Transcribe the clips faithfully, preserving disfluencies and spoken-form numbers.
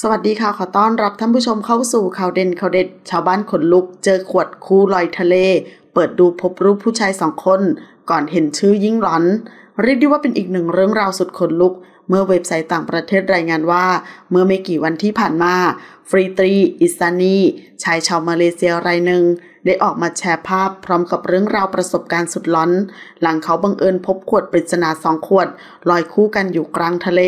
สวัสดีค่ะขอต้อนรับท่านผู้ชมเข้าสู่ข่าวเด่นข่าวเด็ดชาวบ้านขนลุกเจอขวดคู่ลอยทะเลเปิดดูพบรูปผู้ชายสองคนก่อนเห็นชื่อยิ่งหลอนเรียกได้ว่าเป็นอีกหนึ่งเรื่องราวสุดขนลุกเมื่อเว็บไซต์ต่างประเทศรายงานว่าเมื่อไม่กี่วันที่ผ่านมาฟรีตรีอิสานีชายชาวมาเลเซียรายหนึ่งได้ออกมาแชร์ภาพพร้อมกับเรื่องราวประสบการณ์สุดล้นหลังเขาบังเอิญพบขวดปริศนาสองขวดลอยคู่กันอยู่กลางทะเล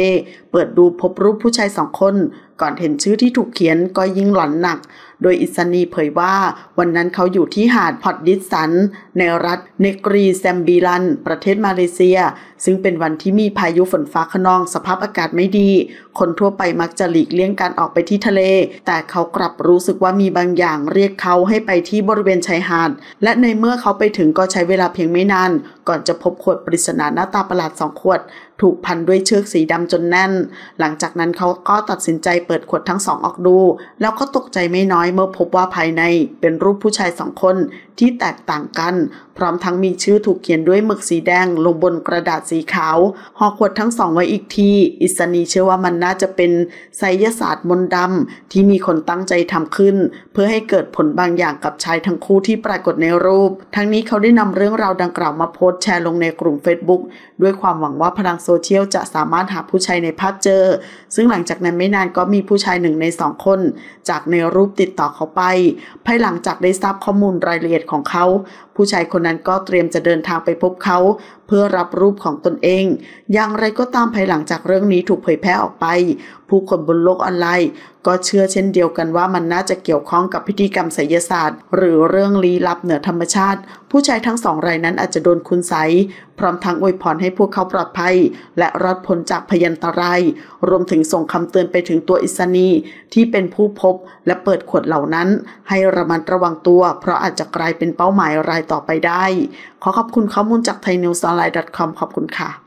เปิดดูพบรูปผู้ชายสองคนก่อนเห็นชื่อที่ถูกเขียนก็ยิ่งหลอนหนักโดยอิสานีเผยว่าวันนั้นเขาอยู่ที่หาดพอตดิสันในรัฐเนกรีแซมบีลันประเทศมาเลเซียซึ่งเป็นวันที่มีพายุฝนฟ้าคะนองสภาพอากาศไม่ดีคนทั่วไปมักจะหลีกเลี่ยงการออกไปที่ทะเลแต่เขากลับรู้สึกว่ามีบางอย่างเรียกเขาให้ไปที่บริเวณชายหาดและในเมื่อเขาไปถึงก็ใช้เวลาเพียงไม่นานก่อนจะพบขวดปริศนาหน้าตาประหลาดสองขวดถูกพันด้วยเชือกสีดำจนแน่นหลังจากนั้นเขาก็ตัดสินใจเปิดขวดทั้งสองออกดูแล้วก็ตกใจไม่น้อยเมื่อพบว่าภายในเป็นรูปผู้ชายสองคนที่แตกต่างกันพร้อมทั้งมีชื่อถูกเขียนด้วยหมึกสีแดงลงบนกระดาษสีขาวห่อขวดทั้งสองไว้อีกทีอิสานีเชื่อว่ามันน่าจะเป็นไสยศาสตร์มนต์ดำที่มีคนตั้งใจทำขึ้นเพื่อให้เกิดผลบางอย่างกับชายทั้งคู่ที่ปรากฏในรูปทั้งนี้เขาได้นำเรื่องราวดังกล่าวมาโพสต์แชร์ลงในกลุ่ม เฟซบุ๊ก ด้วยความหวังว่าพลังโซเชียลจะสามารถหาผู้ชายในภาพเจอซึ่งหลังจากนั้นไม่นานก็มีผู้ชายหนึ่งในสองคนจากในรูปติดต่อเขาไปภายหลังจากได้ทราบข้อมูลรายละเอียดของเขาผู้ชายคนนั้นก็เตรียมจะเดินทางไปพบเขาเพื่อรับรูปของตนเองอย่างไรก็ตามภายหลังจากเรื่องนี้ถูกเผยแพร่ออกไปผู้คนบนโลกออนไลน์ก็เชื่อเช่นเดียวกันว่ามันน่าจะเกี่ยวข้องกับพิธีกรรมไสยศาสตร์หรือเรื่องลี้ลับเหนือธรรมชาติผู้ชายทั้งสองรายนั้นอาจจะโดนคุณไสยพร้อมทั้งอวยพรให้พวกเขาปลอดภัยและรอดพ้นจากพยันตรายรวมถึงส่งคำเตือนไปถึงตัวอิสานีที่เป็นผู้พบและเปิดขวดเหล่านั้นให้ระมัดระวังตัวเพราะอาจจะกลายเป็นเป้าหมายรายต่อไปได้ขอขอบคุณข้อมูลจากไทยนิวส์ออนไลน์ ดอท คอม ขอบคุณค่ะ